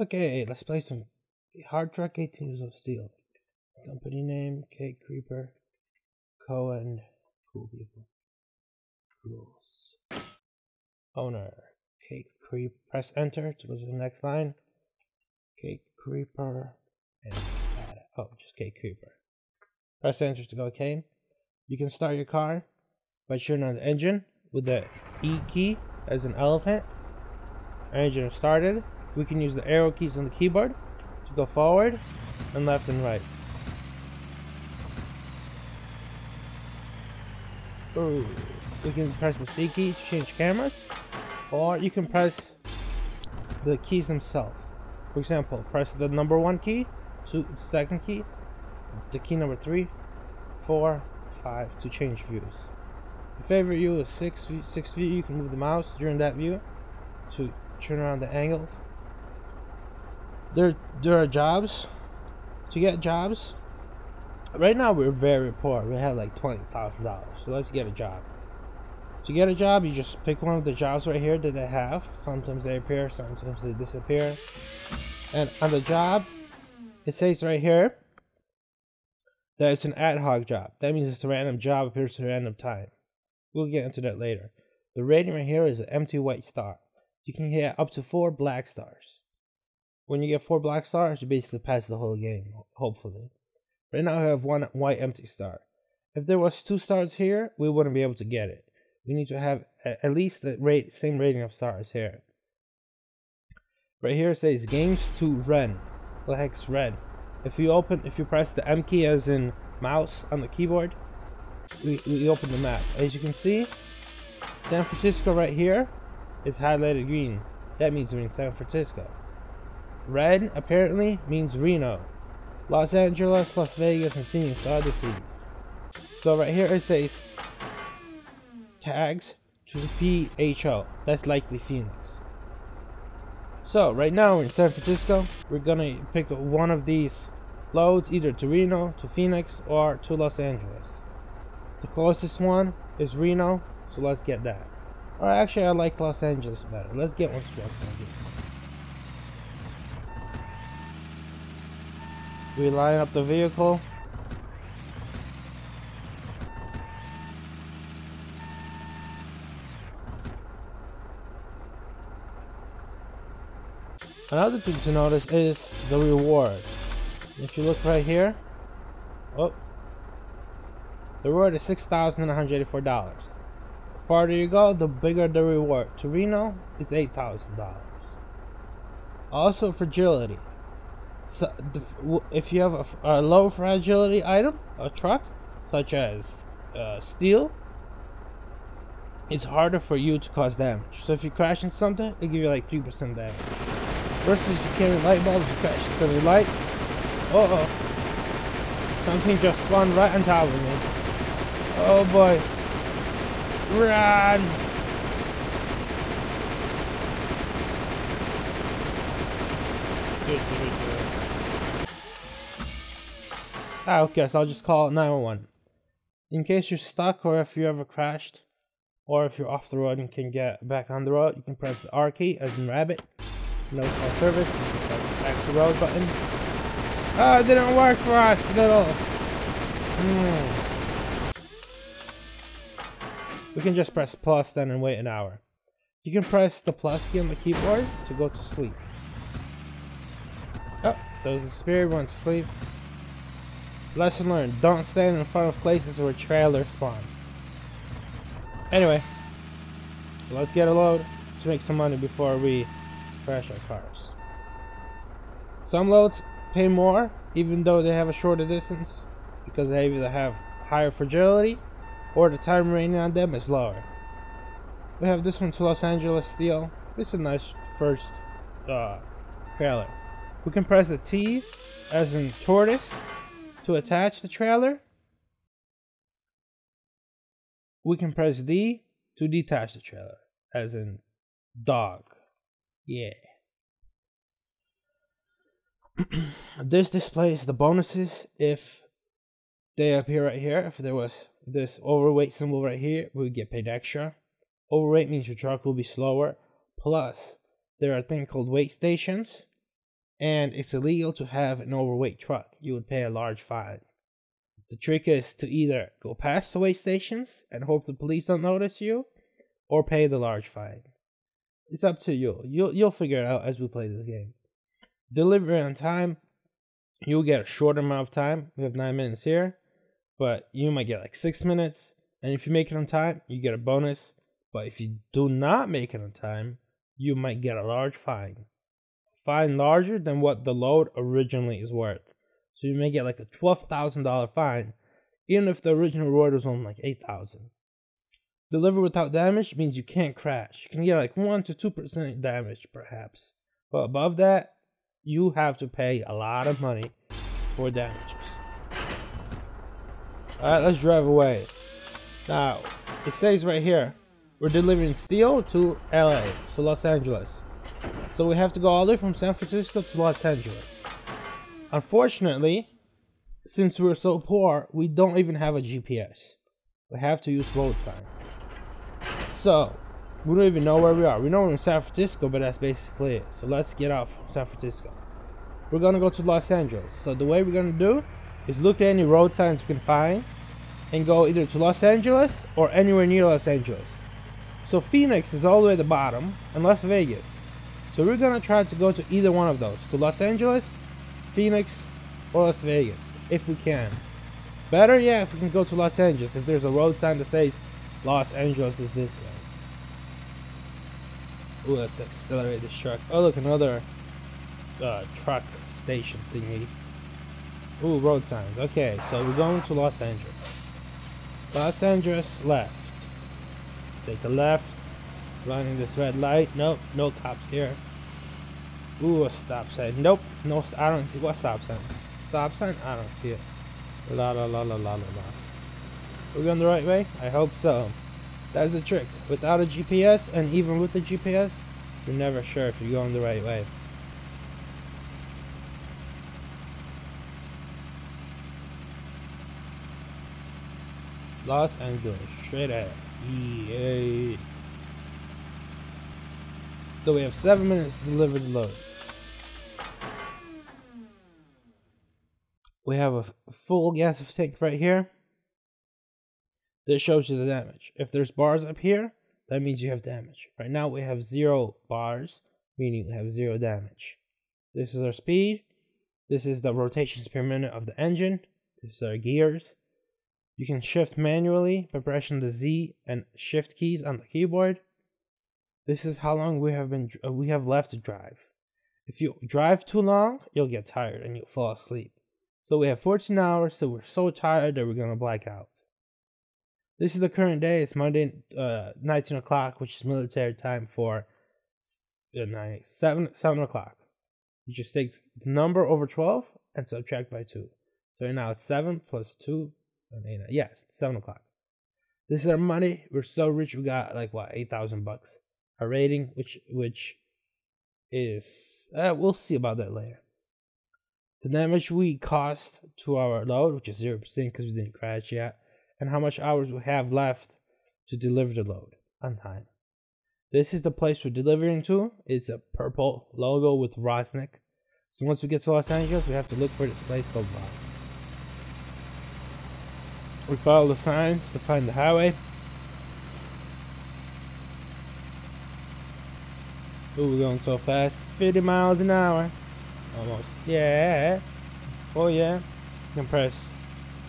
Okay, let's play some Hard Truck 18 Wheels of Steel. Company name, Cake Creeper, Cohen, cool people, rules. Owner, Cake Creeper, press enter to go to the next line. Cake Creeper, and add, oh, just Cake Creeper. Press enter to go game. You can start your car by shooting on the engine with the E key as an elephant. Our engine is started. We can use the arrow keys on the keyboard to go forward and left and right. Ooh. We can press the C key to change cameras, or you can press the keys themselves. For example, press the number 1 key, second key, the key number 3, 4, 5 to change views. Your favorite view is 6 view. You can move the mouse during that view to turn around the angles. There are jobs. To get jobs, right now we're very poor. We have like $20,000, so let's get a job. To get a job, you just pick one of the jobs right here that they have. Sometimes they appear, sometimes they disappear. And on the job, it says right here that it's an ad hoc job. That means it's a random job, appears at a random time. We'll get into that later. The rating right here is an empty white star. You can get up to 4 black stars. When you get 4 black stars, you basically pass the whole game, hopefully. Right now I have 1 white empty star. If there was 2 stars here, we wouldn't be able to get it. We need to have at least the same rating of stars here. Right here it says games to run. What the heck's red? If you press the M key as in mouse on the keyboard, we open the map. As you can see, San Francisco right here is highlighted green. That means we're in San Francisco. Red apparently means Reno, Los Angeles, Las Vegas, and Phoenix are the cities. So right here it says tags to PHO. That's likely Phoenix. So right now we're in San Francisco. We're gonna pick one of these loads, either to Reno, to Phoenix, or to Los Angeles. The closest one is Reno, so let's get that. Or actually, I like Los Angeles better. Let's get one to Los Angeles. We line up the vehicle. Another thing to notice is the reward. If you look right here, oh, the reward is $6,184. The farther you go, the bigger the reward. To Reno, it's $8,000. Also, fragility. So, if you have a low fragility item, a truck, such as steel, it's harder for you to cause damage. So if you crash into something, it'll give you like 3% damage. Versus you carry light bulbs, you crash into the light. Uh-oh. Something just spawned right on top of me. Oh boy. Run! Ah, okay, so I'll just call 911. In case you're stuck, or if you ever crashed, or if you're off the road and can get back on the road, you can press the R key as in rabbit. No call service, press back to road button. Oh, it didn't work for us, little. We can just press plus then and wait an hour. You can press the plus key on the keyboard to go to sleep. Oh, there's a spirit, went to sleep. Lesson learned, don't stand in front of places where trailers spawn. Anyway, let's get a load to make some money before we crash our cars. Some loads pay more even though they have a shorter distance because they either have higher fragility or the time rating on them is lower. We have this one to Los Angeles Steel. It's a nice first trailer. We can press the T as in tortoise to attach the trailer. We can press D to detach the trailer as in dog. Yeah. This displays the bonuses if they appear right here. If there was this overweight symbol right here, we would get paid extra. Overweight means your truck will be slower. Plus, there are things called weight stations. and it's illegal to have an overweight truck. You would pay a large fine. The trick is to either go past the weigh stations and hope the police don't notice you, or pay the large fine. It's up to you. You'll figure it out as we play this game. Delivery on time, you'll get a short amount of time. We have 9 minutes here, but you might get like 6 minutes. And if you make it on time, you get a bonus. But if you do not make it on time, you might get a large fine. A fine larger than what the load originally is worth. So you may get like a $12,000 fine, even if the original reward was only like $8,000. Deliver without damage means you can't crash. You can get like 1 to 2% damage perhaps. But above that, you have to pay a lot of money for damages. Alright, let's drive away. Now, it says right here, we're delivering steel to LA, so Los Angeles. So we have to go all the way from San Francisco to Los Angeles. Unfortunately, since we're so poor, we don't even have a GPS. We have to use road signs. So, we don't even know where we are. We know we're in San Francisco, but that's basically it. So let's get out from San Francisco. We're gonna go to Los Angeles. So the way we're gonna do is look at any road signs we can find and go either to Los Angeles or anywhere near Los Angeles. So Phoenix is all the way at the bottom, and Las Vegas. So we're gonna try to go to either one of those, to Los Angeles, Phoenix, or Las Vegas, if we can. Better yet, if we can go to Los Angeles, if there's a road sign that says Los Angeles is this way. Ooh, let's accelerate this truck. Oh look, another truck station thingy. Ooh, road signs. Okay, so we're going to Los Angeles. Los Angeles left. Take a left, running this red light. Nope, no cops here. Ooh, a stop sign. Nope, no. I don't see what stop sign. Stop sign. I don't see it. La la la la la la la. We're going the right way. I hope so. That's the trick. Without a GPS, and even with the GPS, you're never sure if you're going the right way. Los Angeles, straight ahead. Yeah. So we have 7 minutes to deliver the load. We have a full gas tank right here. This shows you the damage. If there's bars up here, that means you have damage. Right now we have 0 bars, meaning we have 0 damage. This is our speed. This is the rotations per minute of the engine. This is our gears. You can shift manually by pressing the Z and shift keys on the keyboard. This is how long we have left to drive. If you drive too long, you'll get tired and you'll fall asleep. So we have 14 hours, so we're so tired that we're gonna black out. This is the current day. It's Monday, 19 o'clock, which is military time for 7 o'clock. You just take the number over 12 and subtract by 2. So right now it's 7 plus 2. Yes, 7 o'clock. This is our money. We're so rich. We got like what, 8,000 bucks. Our rating, which is we'll see about that later. The damage we cost to our load, which is 0% because we didn't crash yet, and how much hours we have left to deliver the load on time. This is the place we're delivering to. It's a purple logo with Rosnick. So once we get to Los Angeles, we have to look for this place called Rosnick. We follow the signs to find the highway. Ooh, we're going so fast. 50 miles an hour. Almost. Yeah. Oh yeah. You can press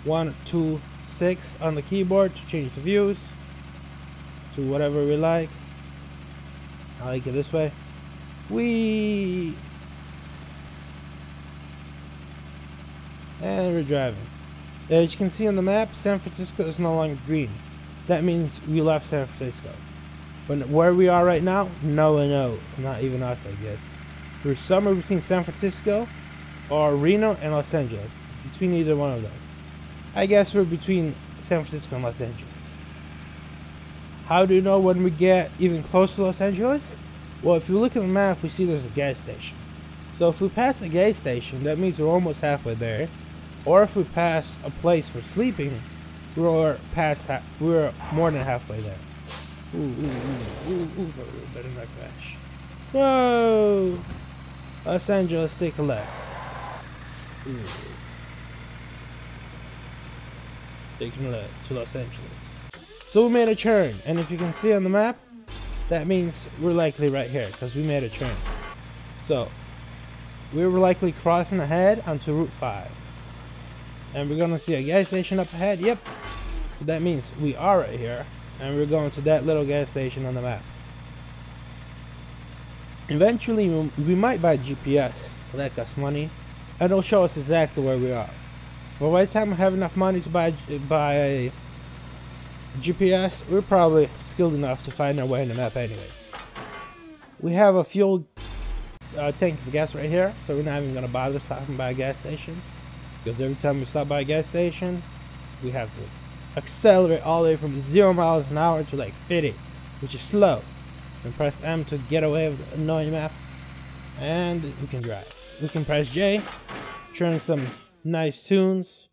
1, 2, 6 on the keyboard to change the views to whatever we like. I like it this way. Whee! And we're driving. As you can see on the map, San Francisco is no longer green. That means we left San Francisco. But where we are right now, no one knows. Not even us, I guess. We're somewhere between San Francisco or Reno and Los Angeles. Between either one of those. I guess we're between San Francisco and Los Angeles. How do you know when we get even close to Los Angeles? Well, if you look at the map, we see there's a gas station. So if we pass the gas station, that means we're almost halfway there. Or if we pass a place for sleeping, we're more than halfway there. Ooh, better not crash. Whoa! Los Angeles, take a left. Ooh. Taking a left to Los Angeles. So we made a turn, and if you can see on the map, that means we're likely right here, because we made a turn. So we were likely crossing ahead onto Route 5. And we're going to see a gas station up ahead. Yep. So that means we are right here. And we're going to that little gas station on the map. Eventually, we might buy GPS. It'll let us money. And it'll show us exactly where we are. But by the time we have enough money to buy GPS, we're probably skilled enough to find our way in the map anyway. We have a fuel tank of gas right here. So we're not even going to bother stopping by a gas station. Because every time we stop by a gas station, we have to accelerate all the way from 0 miles an hour to like 50, which is slow, and press M to get away with the annoying map, and we can drive. We can press J, turn in some nice tunes.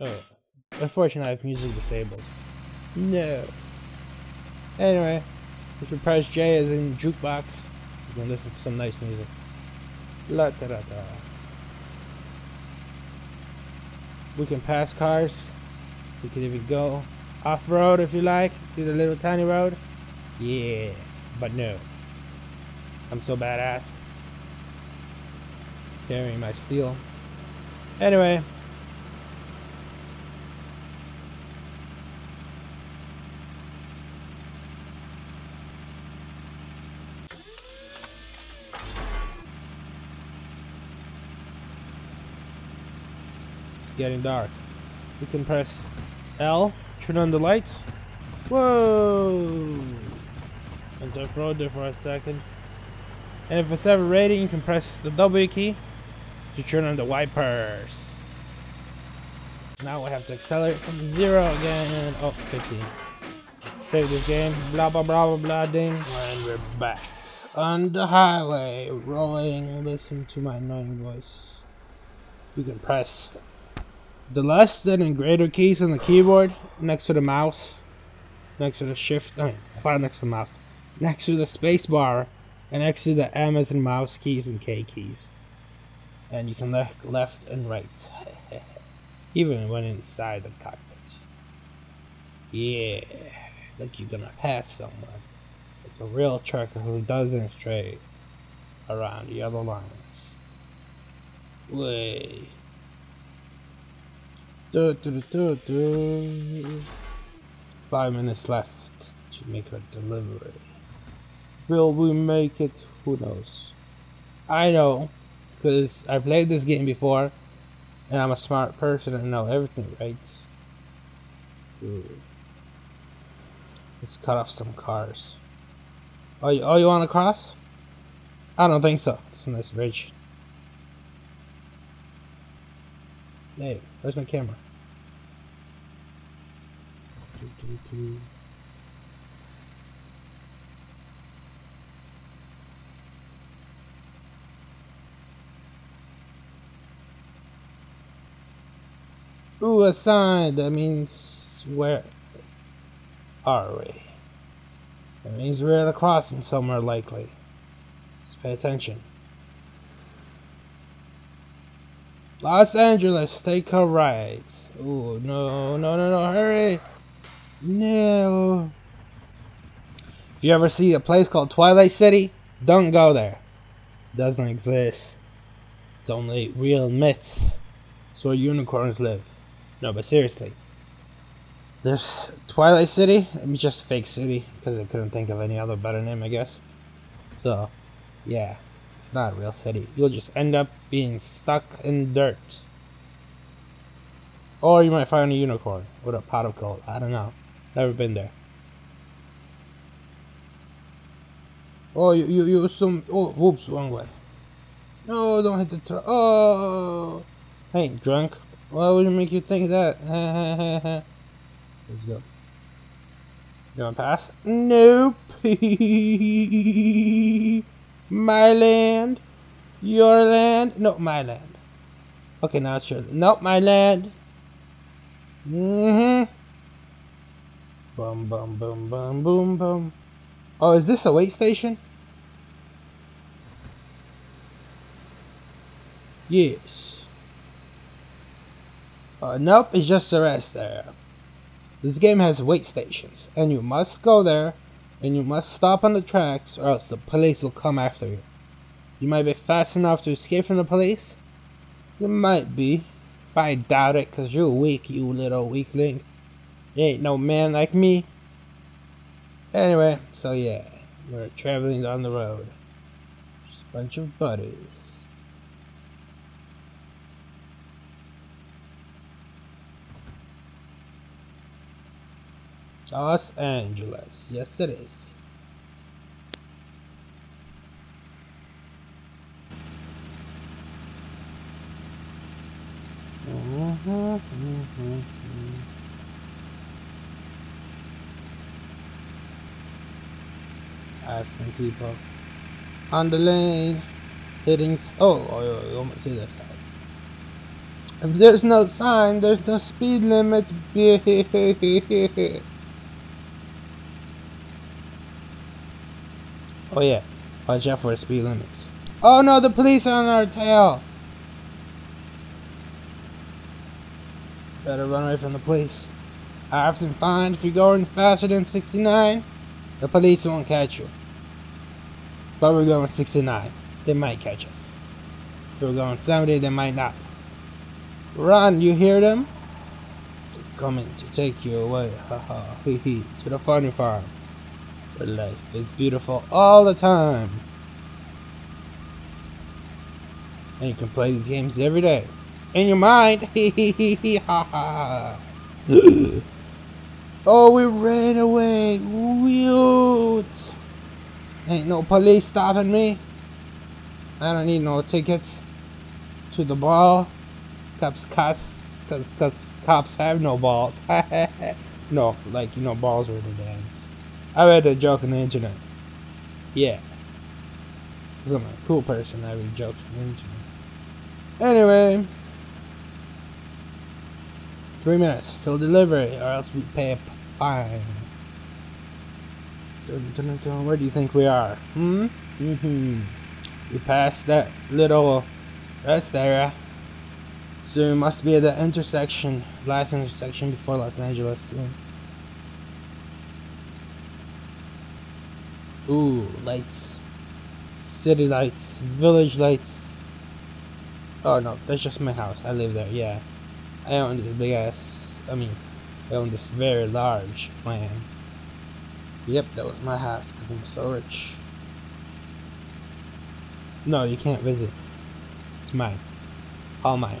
Oh, unfortunately I have music disabled. No. Anyway, if we press J as in jukebox, you can listen to some nice music. La da da da. We can pass cars. We can even go off-road if you like. See the little tiny road? Yeah, but no. I'm so badass. Carrying my steel. Anyway. Getting dark. We can press L, turn on the lights. Whoa! And off road there for a second. And if it's ever raining, you can press the W key to turn on the wipers. Now we have to accelerate from 0 again. Oh, 50. Save this game. Blah blah blah blah blah ding. And we're back on the highway, rolling. Listen to my annoying voice. We can press the less than and greater keys on the keyboard, next to the mouse, next to the shift, next to the mouse, next to the space bar, and next to the M as in mouse keys and K keys. And you can left and right, even when inside the cockpit. Yeah, like you're gonna pass someone, like a real trucker who doesn't stray around the yellow lines. Way. Do, do, do, do. 5 minutes left to make our delivery. Will we make it? Who knows? I know, because I played this game before, and I'm a smart person and know everything, right? Ooh. Let's cut off some cars. Oh, you want to cross? I don't think so. It's a nice bridge. Hey, where's my camera? Ooh, a sign! That means where are we? That means we're at a crossing somewhere likely. Let's pay attention. Los Angeles, take a right. Oh no, no, no, no, hurry! No. If you ever see a place called Twilight City, don't go there. It doesn't exist. It's only real myths. It's where unicorns live. No, but seriously. There's Twilight City. It's just a fake city, because I couldn't think of any other better name, I guess. So, yeah. It's not a real city. You'll just end up being stuck in dirt. Or you might find a unicorn with a pot of gold. I don't know. Never been there. Oh, you some. Oh, whoops, wrong way. No, don't hit the truck. Oh, I ain't drunk. Why would it make you think that? Let's go. You wanna pass? Nope. My land, your land, no, my land. Okay, now it's your, nope, my land. Boom, boom, boom, boom, boom, boom. Oh, is this a weight station? Yes. Nope, it's just the rest area. This game has weight stations, and you must go there, and you must stop on the tracks, or else the police will come after you. You might be fast enough to escape from the police. You might be, but I doubt it, cause you're weak, you little weakling. You ain't no man like me. Anyway, so yeah, we're traveling down the road. Just a bunch of buddies. Los Angeles, yes it is. Asking people on the lane, hitting. Oh, you almost see that sign. If there's no sign, there's no speed limit. Oh yeah, watch out for the speed limits. Oh no, the police are on our tail. Better run away from the police. I often find if you're going faster than 69, the police won't catch you. But we're going 69, they might catch us. If we're going 70, they might not. Run, you hear them? They're coming to take you away, haha, hee hee, to the funny farm. But life is beautiful all the time. And you can play these games every day. In your mind, hee hee hee hee ha ha. Oh, we ran away. Woot. Ain't no police stopping me. I don't need no tickets to the ball. Cops have no balls. No, like, you know, balls were the dance. I read that joke on the internet. Yeah. Cause I'm a cool person, I read jokes on the internet. Anyway. 3 minutes till delivery, or else we pay a fine. Dun, dun, dun, where do you think we are? Hmm? Mm-hmm. We passed that little rest area. So we must be at the intersection, last intersection before Los Angeles soon. Ooh, lights. City lights, village lights. Oh no, that's just my house. I live there, yeah. I own this big ass, I own this very large land. Yep, that was my house, because I'm so rich. No, you can't visit. It's mine. All mine.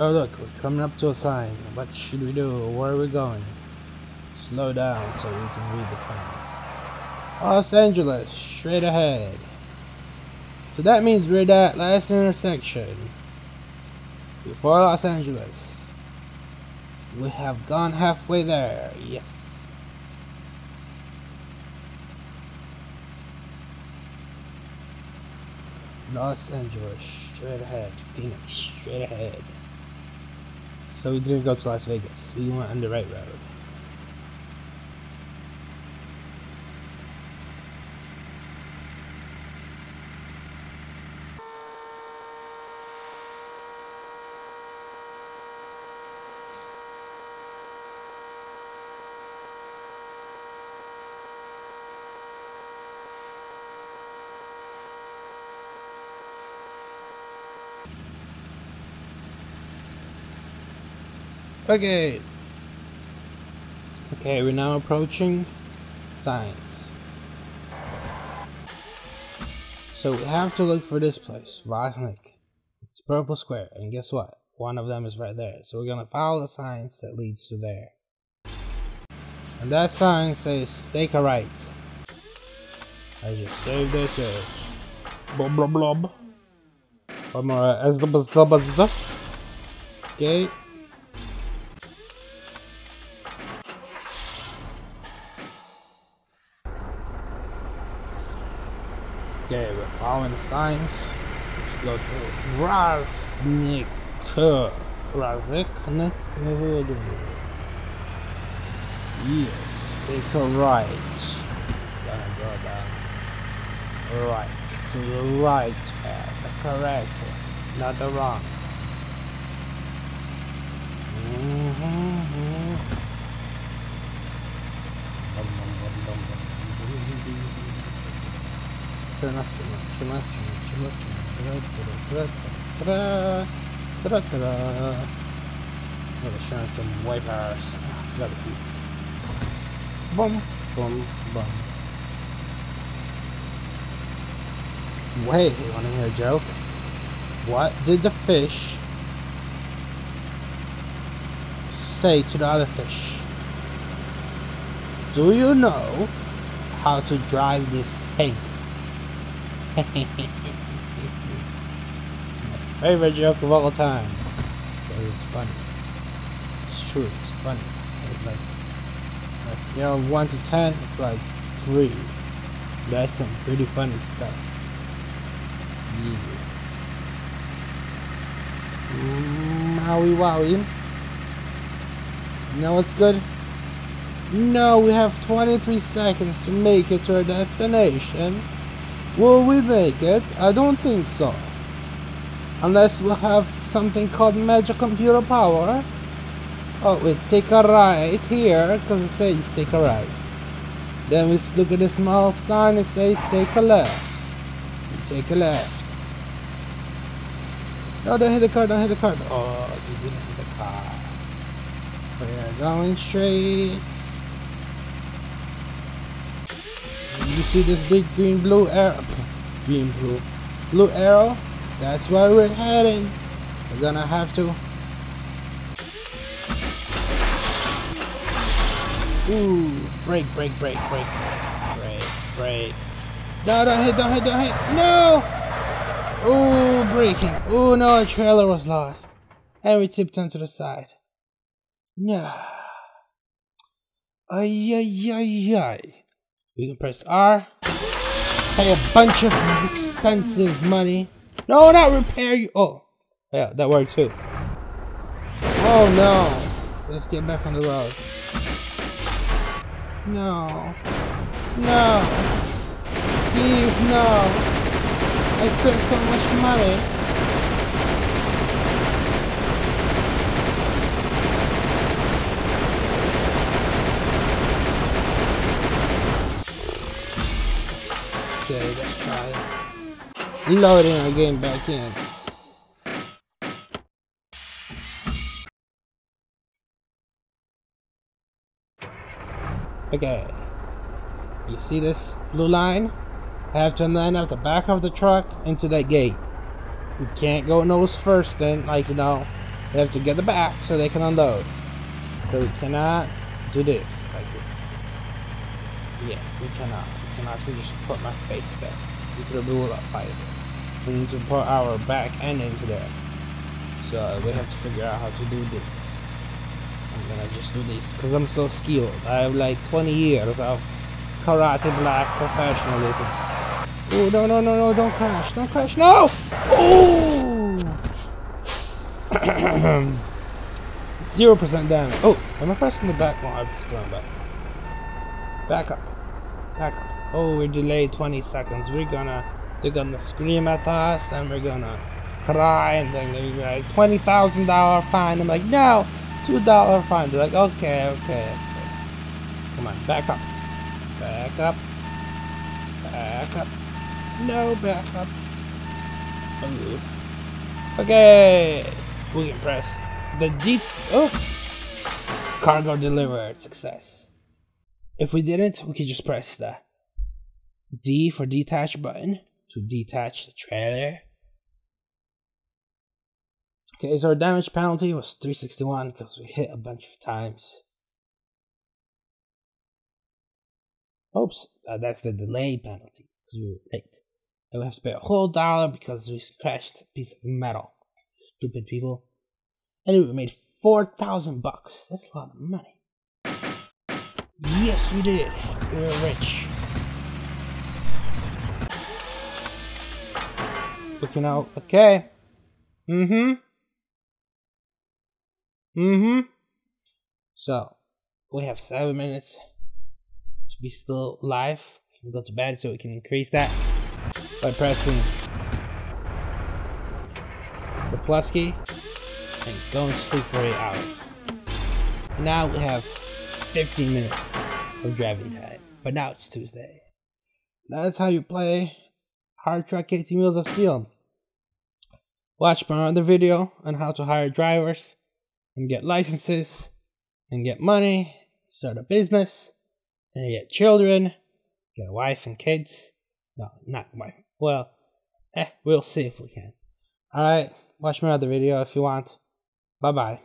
Oh look, we're coming up to a sign. What should we do? Where are we going? Slow down so we can read the signs. Los Angeles, straight ahead. So that means we're at that last intersection. Before Los Angeles. We have gone halfway there, yes. Los Angeles, straight ahead. Phoenix, straight ahead. So we didn't go to Las Vegas, we went on the right road. Okay, we're now approaching signs. So we have to look for this place, Rosnick. It's a purple square, and guess what? One of them is right there. So we're gonna follow the signs that leads to there. And that sign says, take a right. I just saved this as blob blob blob. One more as the buzz. Okay. signs, which go to Rosnick. Yes, take a right. Gonna go down. Right, to the right path, the correct one, not the wrong. Turn left, turn left, turn left, turn left, turn left, turn left, ta-da-ta-da! I'm gonna shine some wipers. I forgot a piece. Boom, boom, boom. Wait, you wanna hear a joke? What did the fish say to the other fish? Do you know how to drive this thing? Favorite joke of all time. But it's funny. It's true, it's funny. It's like on a scale of 1 to 10, it's like 3. That's some pretty funny stuff. Yeah. Howie wowie. You know what's good? No, we have 23 seconds to make it to our destination. Will we make it? I don't think so. Unless we'll have something called magic computer power. Oh wait, take a right here, because it says take a right. Then we look at the small sign, it says take a left. We take a left. No, don't hit the car, don't hit the car. Oh, you didn't hit the car. We are going straight. You see this big green blue arrow? Blue arrow? That's where we're heading. We're gonna have to. Ooh, brake, brake, brake, brake, brake, brake. No, don't hit, don't hit, don't hit. No! Ooh, braking. Ooh, no, our trailer was lost. And we tipped onto the side. No. Ay, ay, ay, ay. We can press R. Pay a bunch of expensive money. No, not repair you. Oh, yeah, that worked too. Oh no. Let's get back on the road. No. No. Please, no. I spent so much money. Okay, let's try it. Loading our game back in. Okay. You see this blue line? I have to line up the back of the truck into that gate. You can't go nose first then, like you know. You have to get the back so they can unload. So we cannot do this, like this. Yes, we cannot. We cannot. We just put my face there. To the blue fights. We need to put our back end into there. So we have to figure out how to do this. I'm gonna just do this because I'm so skilled. I have like 20 years of karate black professionalism. Oh no no no no! Don't crash! Don't crash! No! Oh! 0% damage. Oh, am I pressing the back one? I pressed the wrong back. Back up. Back up. Oh, we're delayed 20 seconds. They're gonna scream at us and we're gonna cry and then they're gonna like $20,000 fine. I'm like, no, $2 fine. They're like, okay, okay, okay. Come on, back up, back up, back up. No, back up. Ooh. Okay, we can press the D. Oh, cargo delivered, success. If we didn't, we could just press that. D for detach button to detach the trailer. Okay, so our damage penalty was 361 because we hit a bunch of times. Oops, that's the delay penalty because we were late. And we have to pay a whole $1 because we crashed a piece of metal. Stupid people. Anyway, we made 4,000 bucks. That's a lot of money. Yes, we did. We're rich. Looking out. Okay. So, we have 7 minutes to be still alive. We can go to bed so we can increase that by pressing the plus key and going to sleep for 8 hours. And now we have 15 minutes of driving time, but now it's Tuesday. That's how you play Hard Truck 18 Wheels of Steel. Watch my other video on how to hire drivers and get licenses and get money, start a business, and get children, get a wife and kids. No, not wife. Well, we'll see if we can. Alright, watch my other video if you want. Bye bye.